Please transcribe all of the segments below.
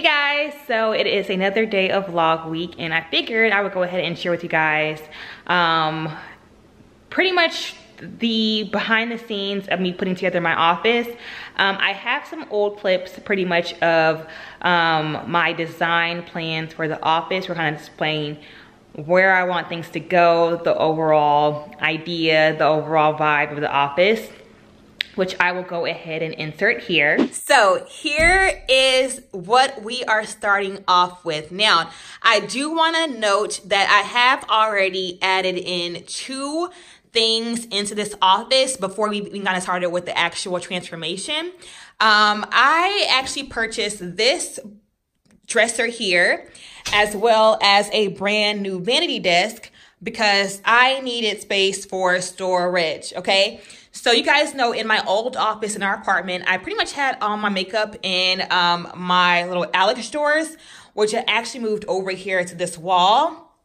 Hey guys, so it is another day of vlog week and I figured I would go ahead and share with you guys pretty much the behind the scenes of me putting together my office. I have some old clips pretty much of my design plans for the office. We're kind of displaying where I want things to go, the overall idea, the overall vibe of the office, which I will go ahead and insert here. So here is what we are starting off with. Now, I do wanna note that I have already added in two things into this office before we got started with the actual transformation. I actually purchased this dresser here as well as a brand new vanity desk because I needed space for storage, okay? So you guys know in my old office in our apartment, I pretty much had all my makeup in my little Alex drawers, which I actually moved over here to this wall.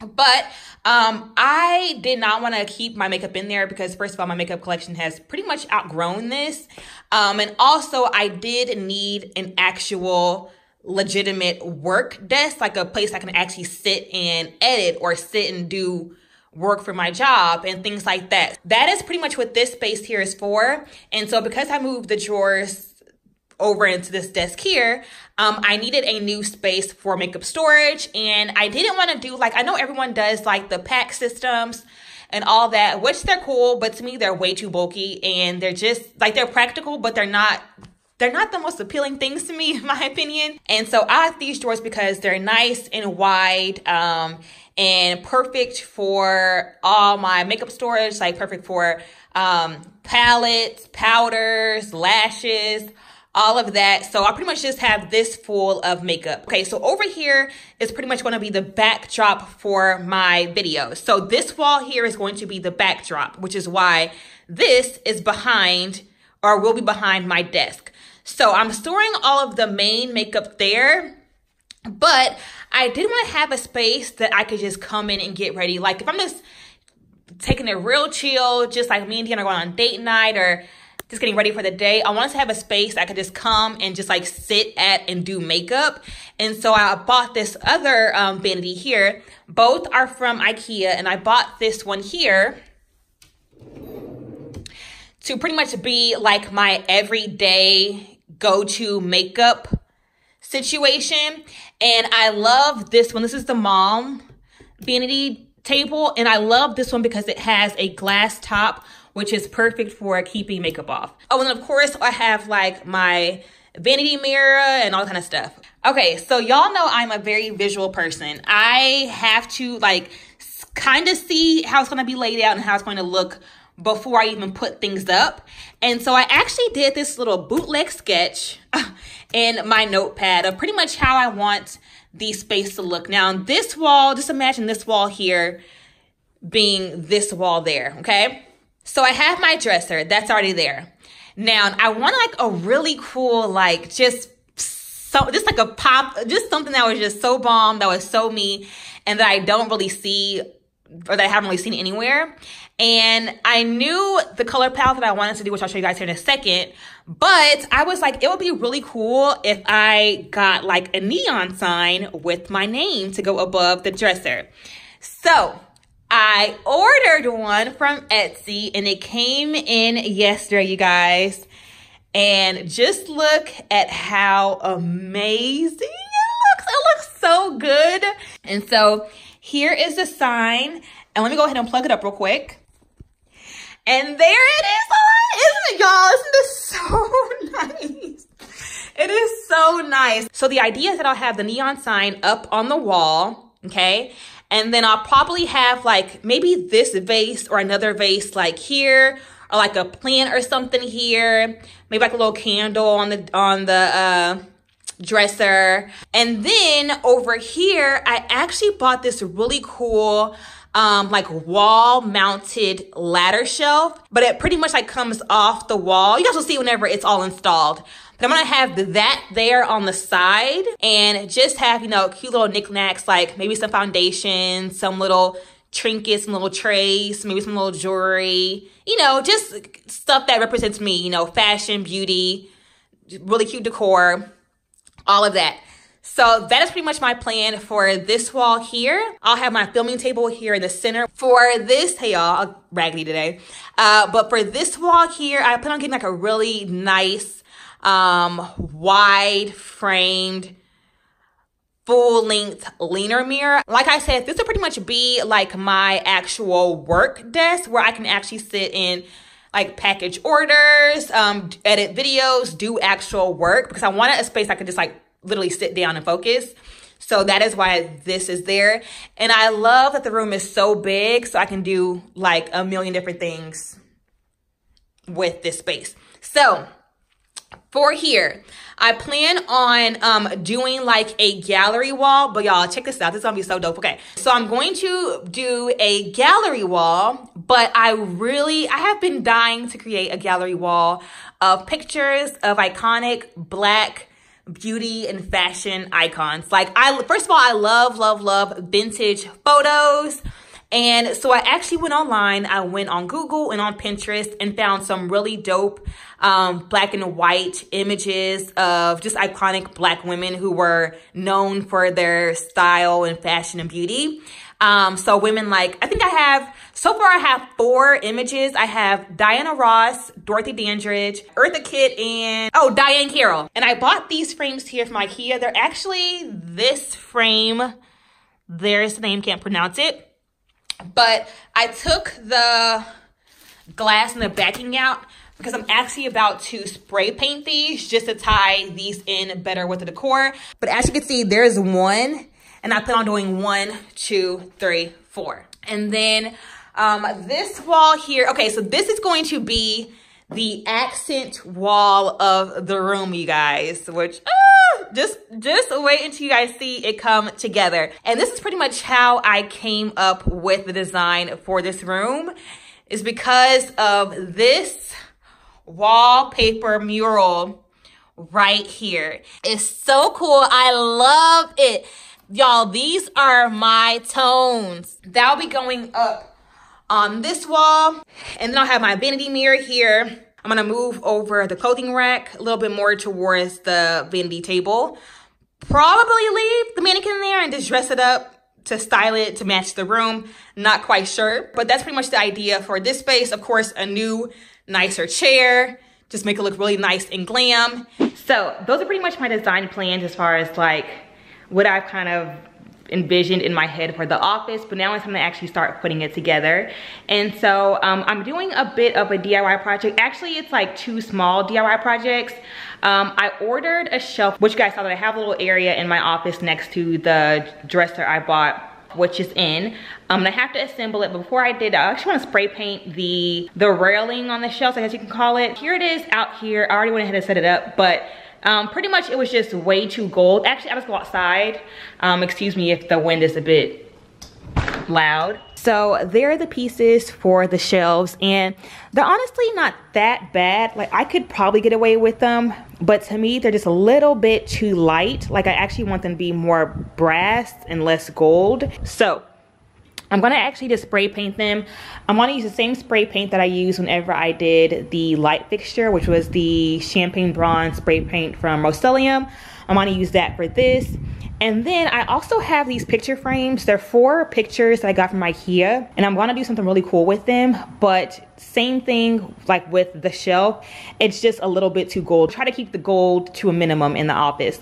But I did not want to keep my makeup in there because first of all, my makeup collection has pretty much outgrown this. And also I did need an actual legitimate work desk, like a place I can actually sit and edit or sit and do work for my job and things like that. That is pretty much what this space here is for. And so because I moved the drawers over into this desk here, I needed a new space for makeup storage. And I didn't want to do, like, I know everyone does like the pack systems and all that, which they're cool, but to me they're way too bulky and they're just like, they're practical, but they're not the most appealing things to me in my opinion. And so I like these drawers because they're nice and wide and perfect for all my makeup storage, like perfect for palettes, powders, lashes, all of that. So I pretty much just have this full of makeup. Okay, so over here is pretty much gonna be the backdrop for my videos. So this wall here is going to be the backdrop, which is why this is behind, or will be behind, my desk. So I'm storing all of the main makeup there, but I did want to have a space that I could just come in and get ready. Like if I'm just taking it real chill, just like me and Diana are going on date night or just getting ready for the day, I wanted to have a space I could just come and just like sit at and do makeup. And so I bought this other vanity here. Both are from IKEA and I bought this one here to pretty much be like my everyday go-to makeup situation. And I love this one. This is the mom vanity table. And I love this one because it has a glass top, which is perfect for keeping makeup off. Oh, and of course I have like my vanity mirror and all that kind of stuff. Okay, so y'all know I'm a very visual person. I have to like kind of see how it's gonna be laid out and how it's going to look before I even put things up. And so I actually did this little bootleg sketch in my notepad of pretty much how I want the space to look. Now this wall, just imagine this wall here being this wall there, okay? So I have my dresser, that's already there. Now I want like a really cool, like just like a pop, just something that was just so bomb, that was so me, and that I don't really see, or that I haven't really seen anywhere. And I knew the color palette that I wanted to do, which I'll show you guys here in a second, but I was like, it would be really cool if I got like a neon sign with my name to go above the dresser. So I ordered one from Etsy and it came in yesterday, you guys. And just look at how amazing it looks so good. And so here is the sign. And let me go ahead and plug it up real quick. And there it is, isn't it, y'all? Isn't this so nice? It is so nice. So the idea is that I'll have the neon sign up on the wall, okay? And then I'll probably have like maybe this vase or another vase like here, or like a plant or something here, maybe like a little candle on the dresser. And then over here, I actually bought this really cool like wall mounted ladder shelf, but it pretty much like comes off the wall. You guys will see whenever it's all installed. But I'm gonna have that there on the side and just have, you know, cute little knickknacks, like maybe some foundations, some little trinkets, some little trays, maybe some little jewelry, you know, just stuff that represents me, you know, fashion, beauty, really cute decor, all of that. So that is pretty much my plan for this wall here. I'll have my filming table here in the center for this. Hey y'all, raggedy today. But for this wall here, I plan on getting like a really nice, wide framed, full length leaner mirror. Like I said, this will pretty much be like my actual work desk where I can actually sit in like package orders, edit videos, do actual work, because I wanted a space I could just like literally sit down and focus. So that is why this is there. And I love that the room is so big, so I can do like a million different things with this space. So for here, I plan on doing like a gallery wall, but y'all check this out. This is gonna be so dope. Okay, so I'm going to do a gallery wall, but I have been dying to create a gallery wall of pictures of iconic Black beauty and fashion icons. Like, first of all, I love vintage photos. And so I actually went online. I went on Google and on Pinterest and found some really dope Black and white images of just iconic Black women who were known for their style and fashion and beauty. So women like, so far I have four images. I have Diana Ross, Dorothy Dandridge, Eartha Kitt, and Diane Carroll. And I bought these frames here from IKEA. They're actually this frame. There's the name, can't pronounce it. But I took the glass and the backing out because I'm actually about to spray paint these just to tie these in better with the decor. But as you can see, there's one, and I plan on doing 1, 2, 3, 4. And then this wall here. Okay, so this is going to be the accent wall of the room, you guys, which... Just wait until you guys see it come together. And this is pretty much how I came up with the design for this room, is because of this wallpaper mural right here. It's so cool. I love it. Y'all, these are my tones. That'll be going up on this wall. And then I'll have my vanity mirror here. I'm gonna move over the clothing rack a little bit more towards the vanity table. Probably leave the mannequin there and just dress it up to style it to match the room. Not quite sure, but that's pretty much the idea for this space. Of course, a new, nicer chair. Just make it look really nice and glam. So those are pretty much my design plans as far as like what I've kind of envisioned in my head for the office, but now it's time to actually start putting it together. And so I'm doing a bit of a DIY project. Actually, it's like two small DIY projects. I ordered a shelf, which you guys saw that I have a little area in my office next to the dresser I bought, which is in. And I have to assemble it. Before I did, I actually want to spray paint the railing on the shelf, I guess you can call it. Here it is out here. I already went ahead and set it up, but pretty much it was just way too gold. Actually, I just go outside. Excuse me if the wind is a bit loud. So there are the pieces for the shelves, and they're honestly not that bad. Like, I could probably get away with them, but to me they're just a little bit too light. Like, I actually want them to be more brass and less gold. So I'm gonna actually just spray paint them. I'm gonna use the same spray paint that I used whenever I did the light fixture, which was the champagne bronze spray paint from Rustoleum. I'm gonna use that for this. And then I also have these picture frames. They're 4 pictures that I got from IKEA, and I'm gonna do something really cool with them, but same thing like with the shelf. It's just a little bit too gold. Try to keep the gold to a minimum in the office.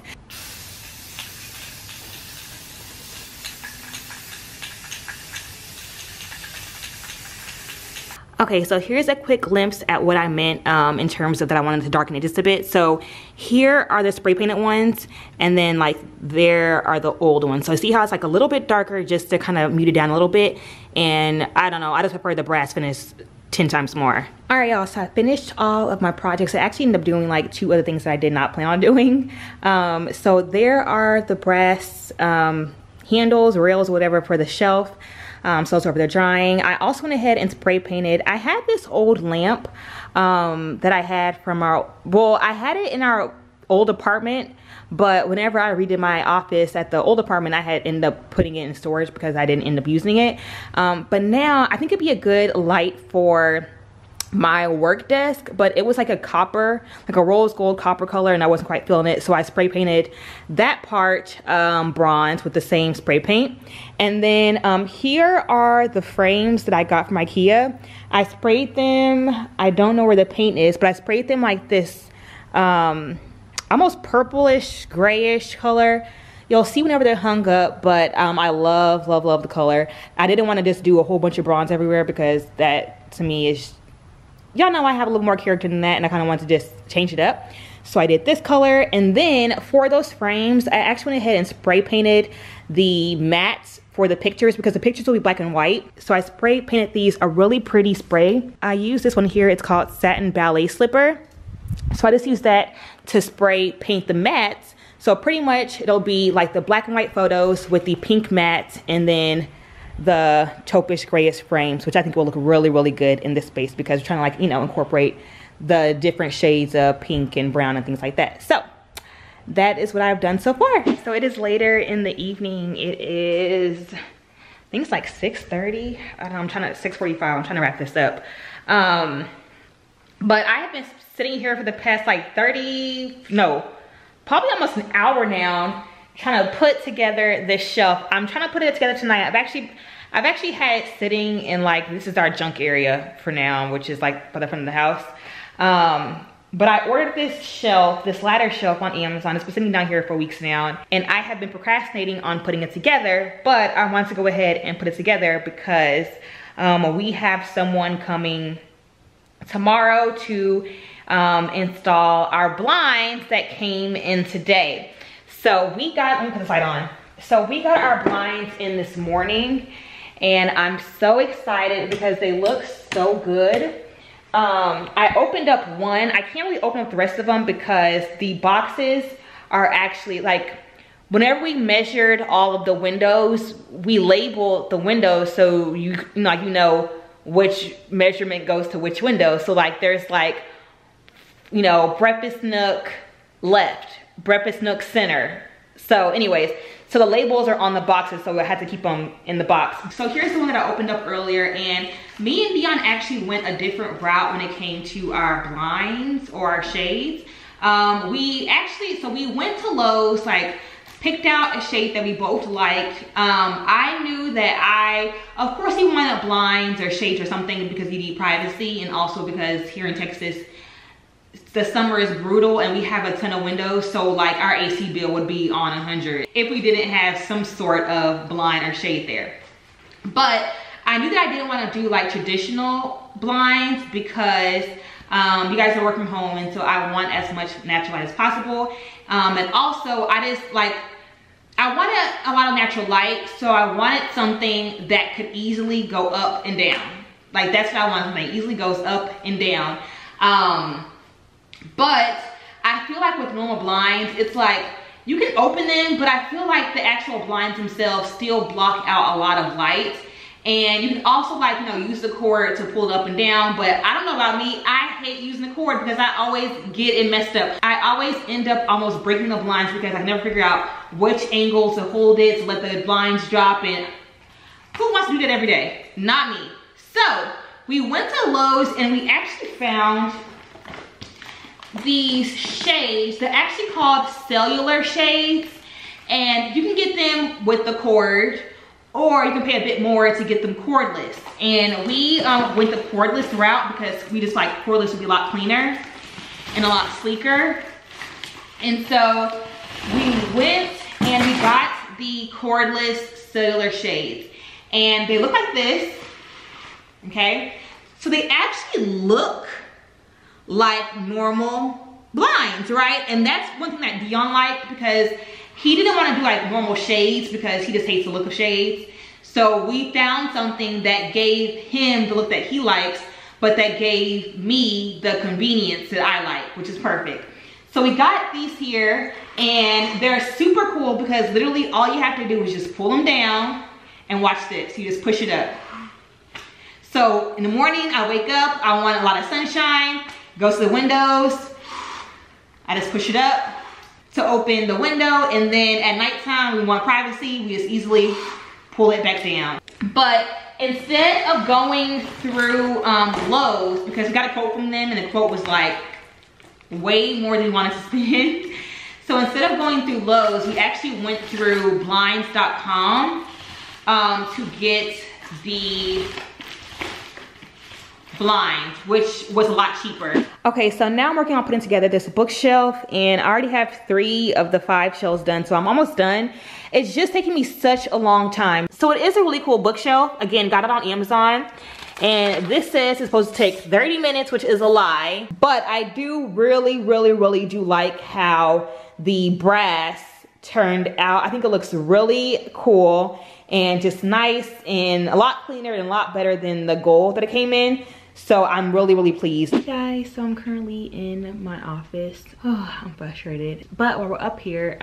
Okay, so here's a quick glimpse at what I meant in terms of that I wanted to darken it just a bit. So here are the spray painted ones, and then like there are the old ones. So see how it's like a little bit darker just to kind of mute it down a little bit. And I don't know, I just prefer the brass finish 10 times more. All right, y'all, so I finished all of my projects. I actually ended up doing like 2 other things that I did not plan on doing. So there are the brass handles, rails, whatever for the shelf. So it's over there drying. I also went ahead and spray painted. I had this old lamp that I had from our, well, I had it in our old apartment, but whenever I redid my office at the old apartment, I had ended up putting it in storage because I didn't end up using it. But now I think it'd be a good light for my work desk, but it was like a copper, like a rose gold copper color, and I wasn't quite feeling it, so I spray painted that part bronze with the same spray paint. And then here are the frames that I got from IKEA. I sprayed them, I don't know where the paint is, but I sprayed them like this almost purplish grayish color. You'll see whenever they're hung up, but I love the color. I didn't want to just do a whole bunch of bronze everywhere, because that to me is, y'all know I have a little more character than that, and I kind of wanted to just change it up. So I did this color, and then for those frames, I actually went ahead and spray painted the mats for the pictures, because the pictures will be black and white. So I spray painted these a really pretty spray. I used this one here, it's called Satin Ballet Slipper. So I just used that to spray paint the mats. So pretty much it'll be like the black and white photos with the pink mats, and then the taupe-ish grayish frames, which I think will look really good in this space, because we're trying to, like, you know, incorporate the different shades of pink and brown and things like that. So that is what I've done so far. So it is later in the evening. It is, I think it's like 6:30. I don't know, I'm trying to, 6:45. I'm trying to wrap this up. But I have been sitting here for the past like 30, no, probably almost an hour now, trying to put together this shelf. I'm trying to put it together tonight. I've actually had it sitting in, like, this is our junk area for now, which is like by the front of the house. But I ordered this shelf, this ladder shelf on Amazon. It's been sitting down here for weeks now, and I have been procrastinating on putting it together, but I want to go ahead and put it together because we have someone coming tomorrow to install our blinds that came in today. So we got, let me put this light on. So we got our blinds in this morning, and I'm so excited because they look so good. I opened up one. I can't really open up the rest of them because the boxes are actually, like, whenever we measured all of the windows, we labeled the windows so you know which measurement goes to which window. So, like, there's, like, you know, breakfast nook left, breakfast nook center. So anyways, so the labels are on the boxes, so I had to keep them in the box. So here's the one that I opened up earlier, and me and Dion actually went a different route when it came to our blinds or our shades. We went to Lowe's, like, picked out a shade that we both liked. I knew that of course he wanted blinds or shades or something because he needed privacy, and also because here in Texas, the summer is brutal and we have a ton of windows, so, like, our AC bill would be on 100 if we didn't have some sort of blind or shade there. But I knew that I didn't want to do, like, traditional blinds because you guys are working from home, and so I want as much natural light as possible. And also I just, like, I wanted a lot of natural light, so I wanted something that could easily go up and down. Like, that's what I wanted, something that easily goes up and down. But I feel like with normal blinds, it's like you can open them, but I feel like the actual blinds themselves still block out a lot of light. And you can also, like, you know, use the cord to pull it up and down, but I don't know about me, I hate using the cord because I always get it messed up. I always end up almost breaking the blinds because I never figure out which angle to hold it to let the blinds drop. And who wants to do that every day? Not me. So we went to Lowe's and we actually found these shades. They're actually called cellular shades, and you can get them with the cord, or you can pay a bit more to get them cordless. And we went the cordless route because we just, like, cordless would be a lot cleaner and a lot sleeker. And so we went and we got the cordless cellular shades, and they look like this. Okay, so they actually look like normal blinds, right? And that's one thing that Dion liked, because he didn't want to do, like, normal shades because he just hates the look of shades. So we found something that gave him the look that he likes, but that gave me the convenience that I like, which is perfect. So we got these here, and they're super cool because literally all you have to do is just pull them down, and watch this, you just push it up. So in the morning, I wake up, I want a lot of sunshine, go to the windows, I just push it up to open the window, and then at nighttime we want privacy, we just easily pull it back down. But instead of going through Lowe's, because we got a quote from them and the quote was like way more than we wanted to spend. So instead of going through Lowe's, we actually went through blinds.com to get the blind, which was a lot cheaper. Okay, so now I'm working on putting together this bookshelf, and I already have 3 of the 5 shelves done, so I'm almost done. It's just taking me such a long time. So it is a really cool bookshelf. Again, got it on Amazon, and this says it's supposed to take 30 minutes, which is a lie, but I do really do like how the brass turned out. I think it looks really cool and just nice and a lot cleaner and a lot better than the gold that it came in. So I'm really pleased. Hey guys, so I'm currently in my office. Oh, I'm frustrated. But while we're up here,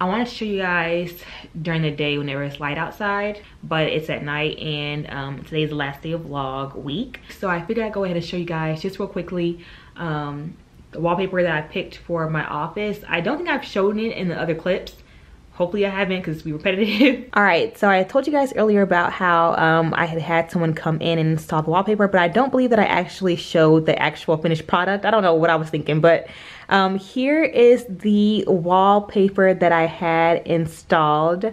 I want to show you guys during the day whenever it's light outside, but it's at night, and today's the last day of vlog week. So I figured I'd go ahead and show you guys just real quickly the wallpaper that I picked for my office. I don't think I've shown it in the other clips. Hopefully I haven't, because it's repetitive. All right, so I told you guys earlier about how I had someone come in and install the wallpaper, but I don't believe that I actually showed the actual finished product. I don't know what I was thinking, but here is the wallpaper that I had installed.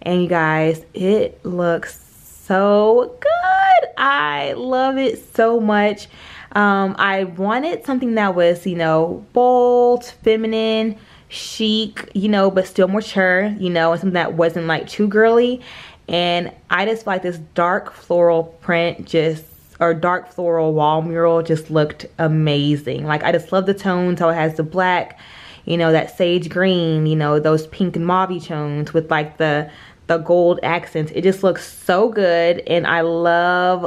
And you guys, it looks so good. I love it so much. I wanted something that was, you know, bold, feminine, chic, you know, but still mature, you know, and something that wasn't like too girly. And I just like this dark floral print, just, or dark floral wall mural, just looked amazing. Like, I just love the tones, how it has the black, you know, that sage green, you know, those pink and mauve tones with like the gold accents. It just looks so good, and I love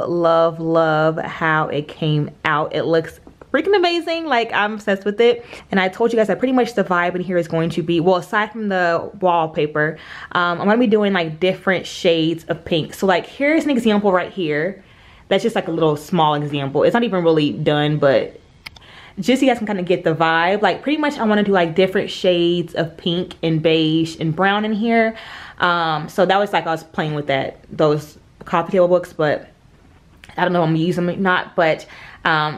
how it came out. It looks freaking amazing. Like, I'm obsessed with it. And I told you guys that pretty much the vibe in here is going to be, well, aside from the wallpaper, I'm gonna be doing like different shades of pink. So like, here's an example right here. That's just like a little small example. It's not even really done, but just so you guys can kind of get the vibe. Like, pretty much I want to do like different shades of pink and beige and brown in here. So that was like, I was playing with that, those coffee table books, but I don't know if I'm gonna use them or not, but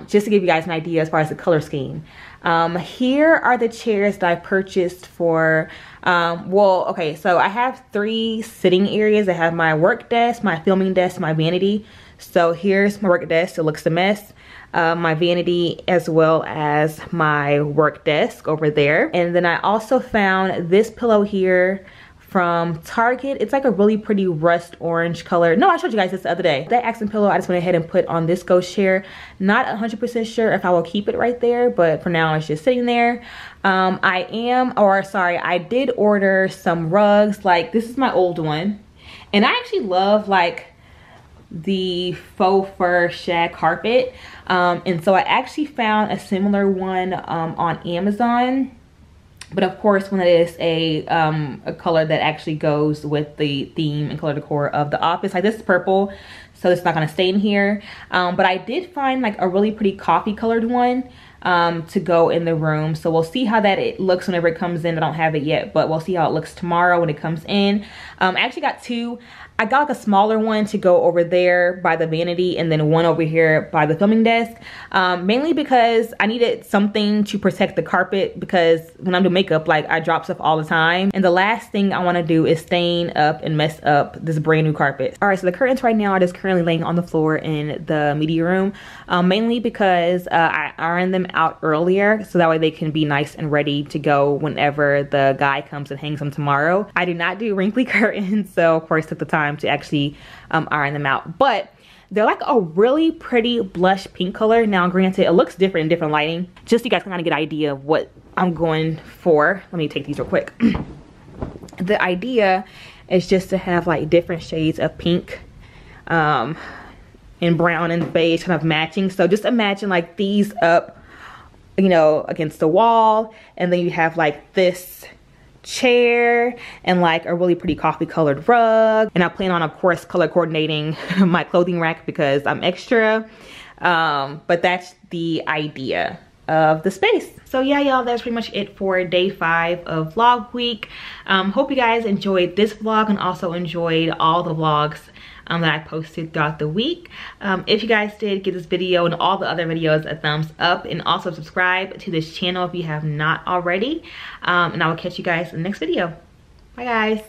just to give you guys an idea as far as the color scheme. Here are the chairs that I purchased for, well, okay, so I have 3 sitting areas. I have my work desk, my filming desk, my vanity. So here's my work desk, it looks a mess. My vanity, as well as my work desk over there. And then I also found this pillow here from Target. It's like a really pretty rust orange color. No, I showed you guys this the other day. That accent pillow, I just went ahead and put on this ghost chair. Not 100% sure if I will keep it right there, but for now it's just sitting there. I did order some rugs. Like, this is my old one. And I actually love like the faux fur shag carpet. And so I actually found a similar one on Amazon. But of course, when it is a color that actually goes with the theme and color decor of the office, like this is purple, so it's not gonna stay in here. But I did find like a really pretty coffee colored one to go in the room. So we'll see how that it looks whenever it comes in. I don't have it yet, but we'll see how it looks tomorrow when it comes in. I actually got 2. I got like a smaller one to go over there by the vanity, and then one over here by the filming desk, mainly because I needed something to protect the carpet, because when I'm doing makeup, like, I drop stuff all the time, and the last thing I want to do is stain up and mess up this brand new carpet. All right, so the curtains right now are just currently laying on the floor in the media room, mainly because I ironed them out earlier, so that way they can be nice and ready to go whenever the guy comes and hangs them tomorrow. I do not do wrinkly curtains, so of course took the time to actually iron them out. But they're like a really pretty blush pink color. Now granted, it looks different in different lighting, just so you guys can kind of get an idea of what I'm going for. Let me take these real quick. The idea is just to have like different shades of pink and brown and beige kind of matching. So just imagine like these up, you know, against the wall, and then you have like this chair and like a really pretty coffee colored rug. And I plan on, of course, color coordinating my clothing rack because I'm extra, but that's the idea. of the space. So yeah, y'all, that's pretty much it for day 5 of vlog week. Hope you guys enjoyed this vlog and also enjoyed all the vlogs that I posted throughout the week. If you guys did, give this video and all the other videos a thumbs up, and also subscribe to this channel if you have not already. And I will catch you guys in the next video. Bye guys.